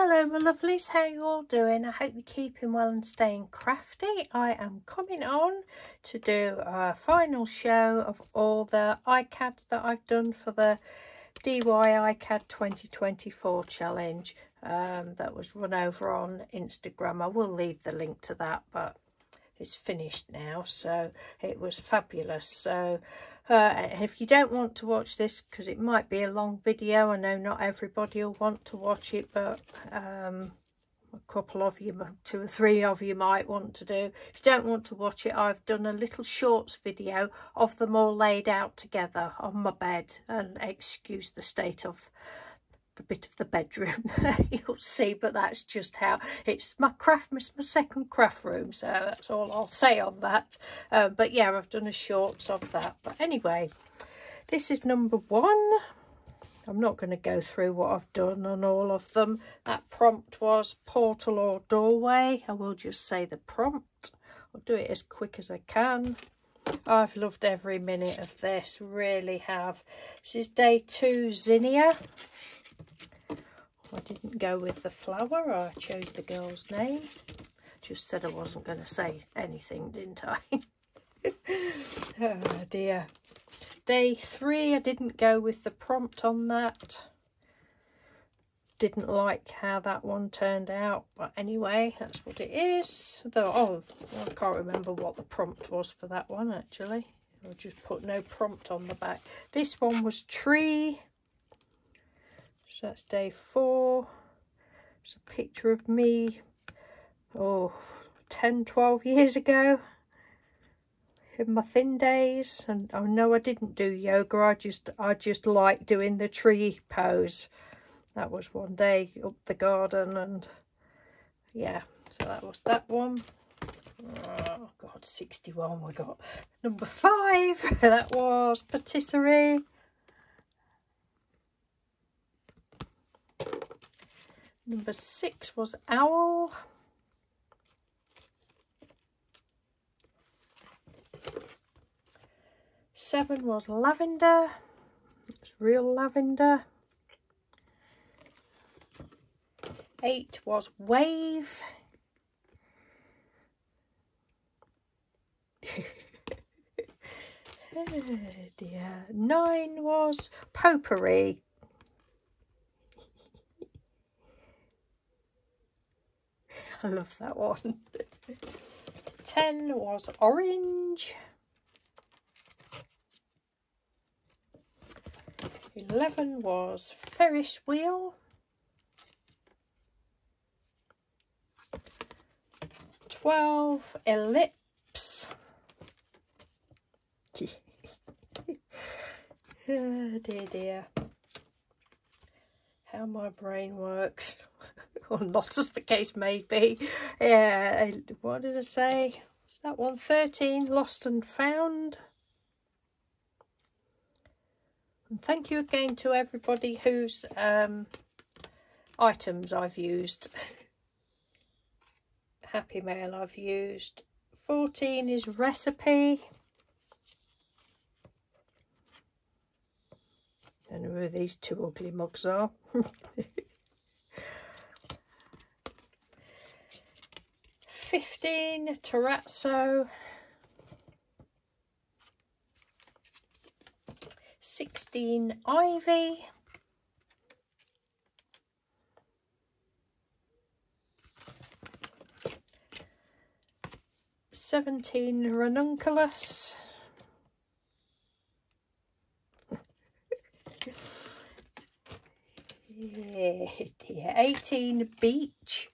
Hello my lovelies, how you all doing? I hope you're keeping well and staying crafty. I am coming on to do a final show of all the iCADs that I've done for the DY iCAD 2024 challenge that was run over on Instagram. I will leave the link to that, but it's finished now, so it was fabulous. So if you don't want to watch this, because it might be a long video, I know not everybody will want to watch it, but a couple of you, 2 or 3 of you might want to do. If you don't want to watch it, I've done a little shorts video of them all laid out together on my bed, and excuse the state of a bit of the bedroom you'll see, but that's just how it's my second craft room, so that's all I'll say on that. But yeah, I've done a shorts of that. But anyway, this is number 1. I'm not going to go through what I've done on all of them. That prompt was portal or doorway. I will just say the prompt. I'll do it as quick as I can. I've loved every minute of this, really have. This is day 2, Zinnia. I didn't go with the flower, I chose the girl's name. Just said I wasn't going to say anything, didn't I? Oh dear. Day 3, I didn't go with the prompt on that. Didn't like how that one turned out, but anyway, that's what it is. Though, oh, I can't remember what the prompt was for that one actually. I'll just put no prompt on the back. This one was tree. So that's day 4. It's a picture of me, oh, 10, 12 years ago in my thin days. And I know I didn't do yoga, I just like doing the tree pose. That was one day up the garden, and yeah, so that was that one. Oh God, 61 we got. Number 5, that was patisserie. Number 6 was owl. Number 7 was lavender. It's real lavender. 8 was wave. 9 was potpourri. 10 was orange. 11 was Ferris wheel. 12 ellipse. Oh dear. How my brain works. Or not, as the case may be. Yeah, what did I say? Was that one? 13, lost and found. And thank you again to everybody whose items I've used. Happy Mail I've used. 14 is recipe. I don't know who these two ugly mugs are. 15, terrazzo. 16, ivy. 17, ranunculus. 18, beach.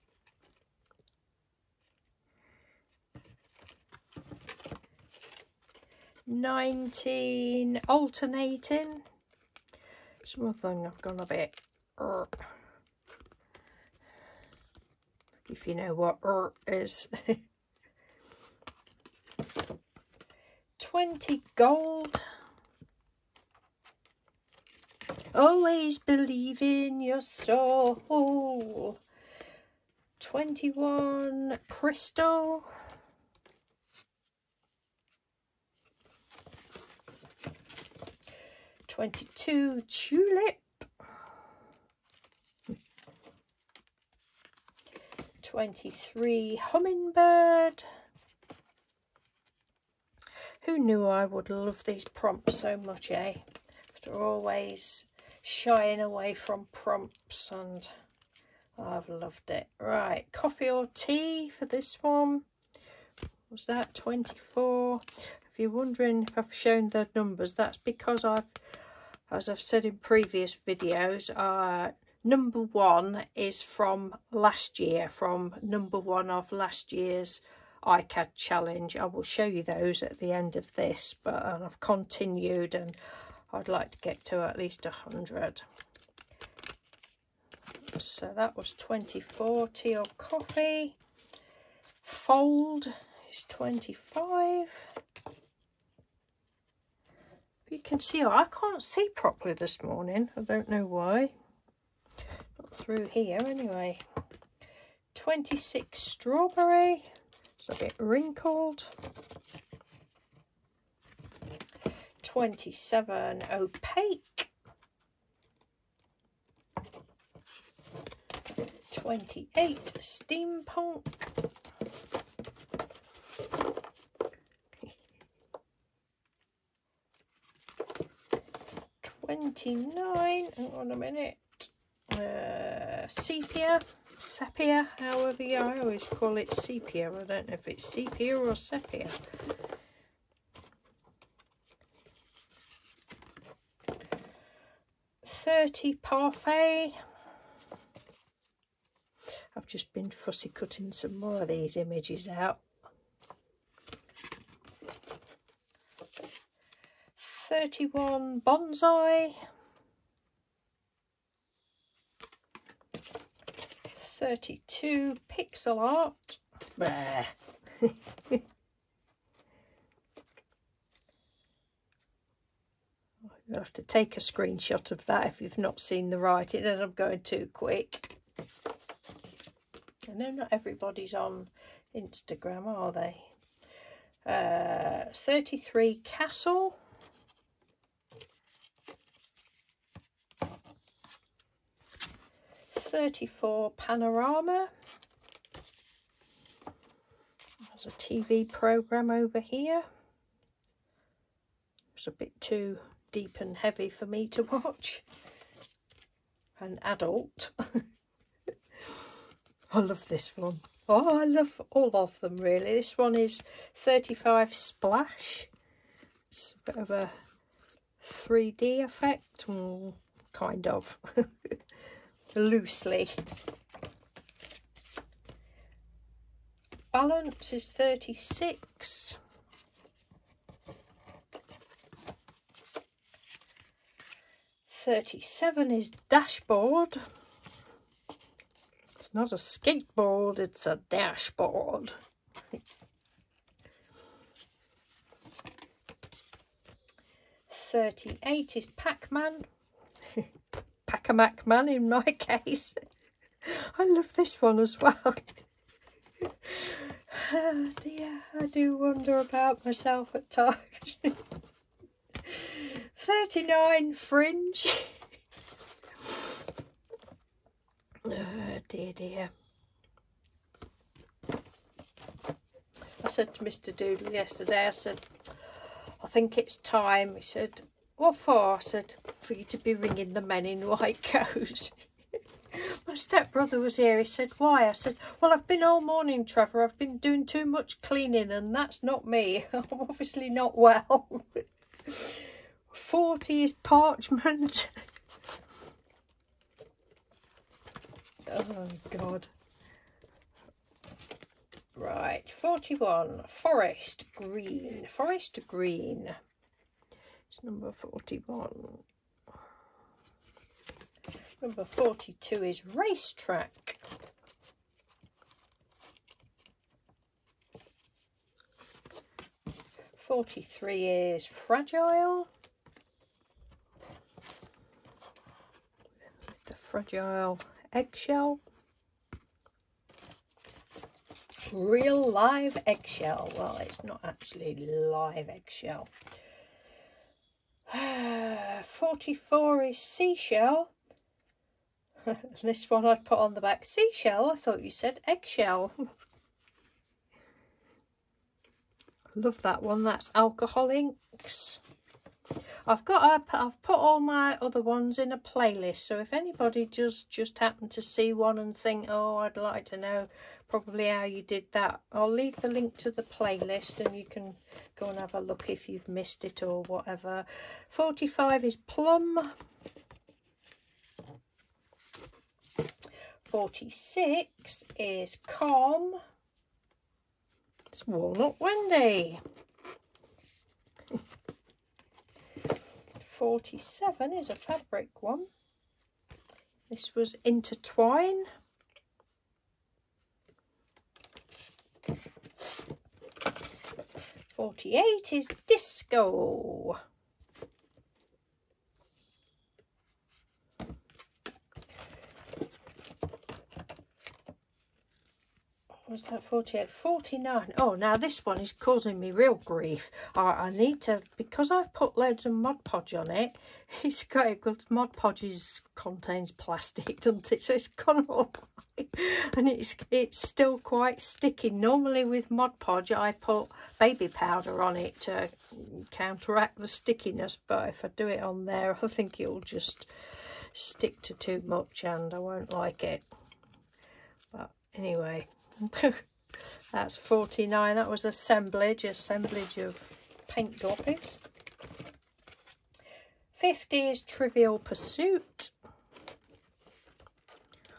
19, alternating. Some of them have gone a bit if you know what is. 20, gold. Always believe in your soul. 21, crystal. 22, tulip. 23 Hummingbird. Who knew I would love these prompts so much, eh? After always shying away from prompts, and I've loved it. Right, coffee or tea for this one? Was that 24? If you're wondering if I've shown the numbers, that's because I've, as I've said in previous videos, number one is from last year, from number one of last year's iCAD challenge. I will show you those at the end of this, but and I've continued, and I'd like to get to at least 100. So that was 24, tea or coffee. Fold is 25. You can see, oh, I can't see properly this morning. I don't know why. Not through here anyway. 26 strawberry. It's a bit wrinkled. 27 opaque. 28 steampunk. 29, hang on a minute, sepia, however, yeah, I always call it sepia. I don't know if it's sepia or sepia. 30 parfait. I've just been fussy cutting some more of these images out. 31 bonsai. 32 pixel art. Bleh. 'll have to take a screenshot of that if you've not seen the writing, and I'm going too quick. I know not everybody's on Instagram, are they? 33 castle. 34 panorama. There's a TV program over here. It's a bit too deep and heavy for me to watch. An adult. I love this one. Oh, I love all of them really. This one is 35 splash. It's a bit of a 3D effect, kind of. Loosely. Balance is 36. 37 is dashboard. It's not a skateboard, it's a dashboard. 38 is Pac-Man. Pac-a-Mac-Man in my case. I love this one as well. Oh dear, I do wonder about myself at times. 39 fringe. Oh dear, dear. I said to Mr. Doodle yesterday, I said, I think it's time. He said, what for? I said, for you to be ringing the men in white coats. My stepbrother was here. He said, why? I said, well, I've been all morning, Trevor. I've been doing too much cleaning, and that's not me. I'm obviously not well. 40 is parchment. Oh, God. Right, 41. Forest green. Forest green. Number 41. Number 42 is racetrack. 43 is fragile. The fragile eggshell. Real live eggshell. Well, it's not actually live eggshell. 44 is seashell. This one I'd put on the back. Seashell? I thought you said eggshell. Love that one. That's alcohol inks. I've put all my other ones in a playlist, so if anybody just happen to see one and think, oh, I'd like to know probably how you did that, I'll leave the link to the playlist and you can go and have a look if you've missed it or whatever. 45 is plum. 46 is calm. It's Walnut Wendy. 47 is a fabric one. This was Intertwine. 48 is Disco. 48, 49. Oh, now this one is causing me real grief. I need to, because I've put loads of Mod Podge on it. It's got a good, Mod Podge contains plastic, doesn't it? So it's gone all right. And it's still quite sticky. Normally with Mod Podge, I put baby powder on it to counteract the stickiness. But if I do it on there, I think it'll just stick to too much, and I won't like it. But anyway. That's 49. That was assemblage of paint droppies. 50 is Trivial Pursuit.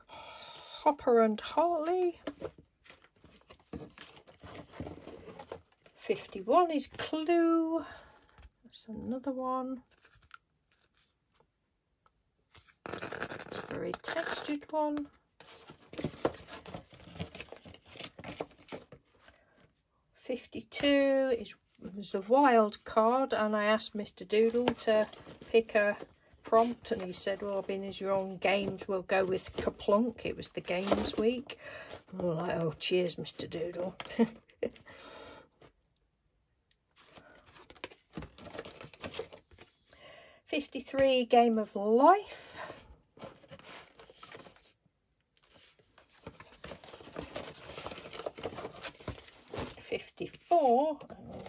Hopper and Hartley. 51 is Clue. That's another one. It's a very textured one. 52 was the wild card, and I asked Mr. Doodle to pick a prompt, and he said, well, being as you're on games, we'll go with Kaplunk. It was the games week. And we're like, oh, cheers, Mr. Doodle. 53, Game of Life. 54,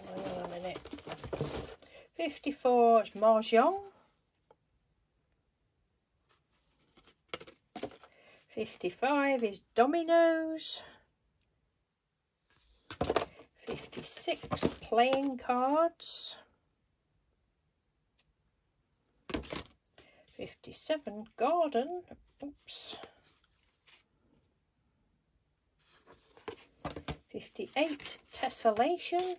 hang on a minute, 54 is Mahjong. 55 is Dominoes. 56, Playing Cards. 57, Garden. Oops. 58, Tessellation.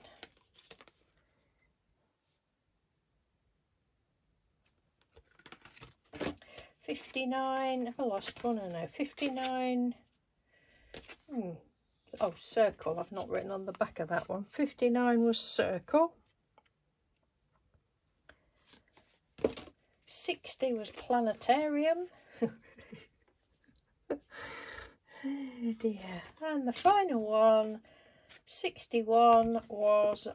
59, have I lost one? I know. 59, oh, Circle. I've not written on the back of that one. 59 was Circle. 60 was Planetarium. Oh dear. And the final one, 61, was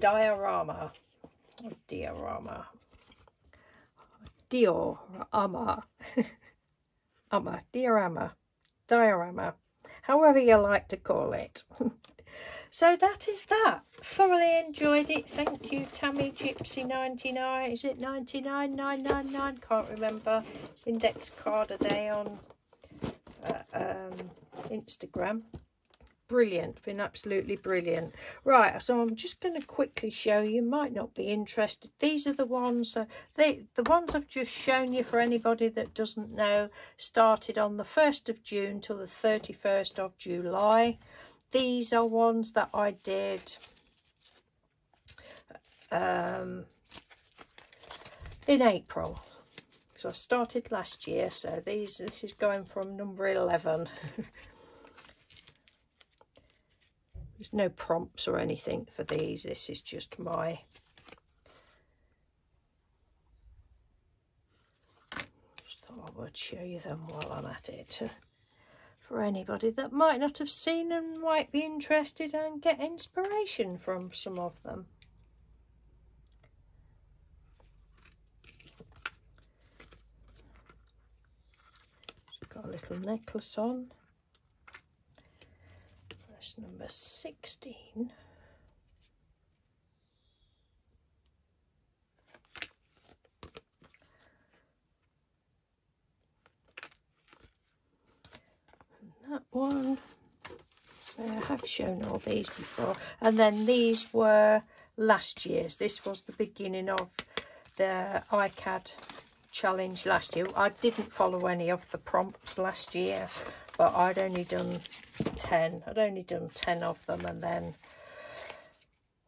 Diorama. Oh, Diorama. Diorama. Diorama. Diorama. However you like to call it. So that is that. Thoroughly enjoyed it. Thank you, Tammy Gypsy 99. Is it 99? 999? Can't remember. Index card a day on Instagram. Brilliant, been absolutely brilliant. Right, so I'm just going to quickly show you, might not be interested, these are the ones, the ones I've just shown you, for anybody that doesn't know, started on the 1st of June till the 31st of July. These are ones that I did in April. So I started last year, so this is going from number 11. There's no prompts or anything for these. This is just my just thought I would show you them while I'm at it. For anybody that might not have seen and might be interested and get inspiration from some of them. Got a little necklace on. That's number 16. And that one. So I have shown all these before. And then these were last year's. This was the beginning of the iCAD challenge last year. I didn't follow any of the prompts last year, but I'd only done 10. I'd only done 10 of them, and then,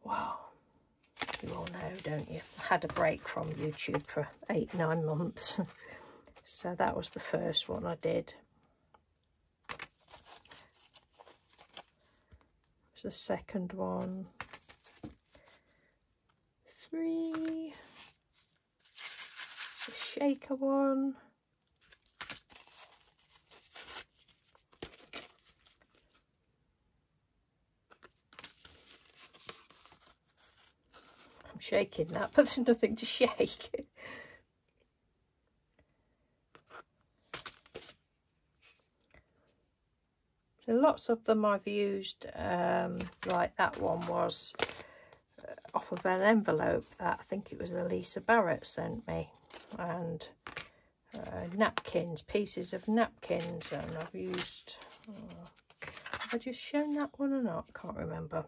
wow, you all know, don't you? I had a break from YouTube for 8-9 months. So that was the first one I did. It was the second one. 3. It's a shaker one. I'm shaking that, but there's nothing to shake. So lots of them I've used, like that one was off of an envelope that I think it was Elisa Barrett sent me, and napkins, pieces of napkins, and I've used, have I just shown that one or not? Can't remember.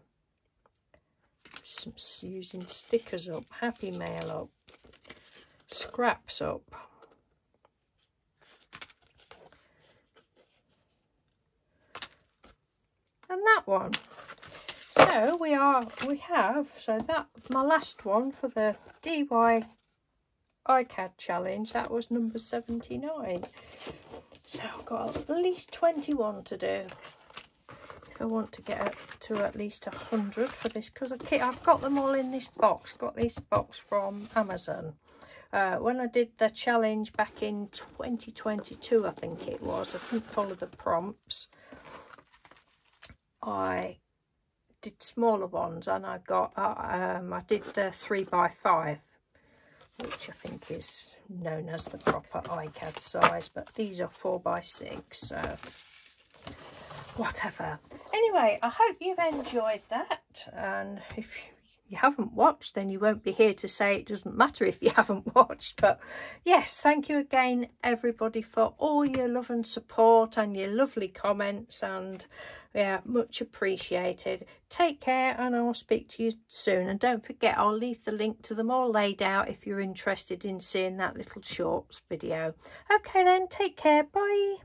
Some using stickers up, happy mail up, scraps up. And that one. So so that my last one for the DY iCAD challenge, that was number 79. So I've got at least 21 to do if I want to get up to at least 100 for this, because I've got them all in this box. Got this box from Amazon. When I did the challenge back in 2022, I think it was, I didn't follow the prompts. I did smaller ones, and I got I did the 3x5, which I think is known as the proper iCAD size, but these are 4x6, so whatever. Anyway, I hope you've enjoyed that, and if you haven't watched, then you won't be here to say it doesn't matter if you haven't watched. But yes, thank you again everybody for all your love and support and your lovely comments, and yeah, much appreciated. Take care, and I'll speak to you soon. And don't forget, I'll leave the link to them all laid out if you're interested in seeing that little shorts video. Okay then, take care, bye.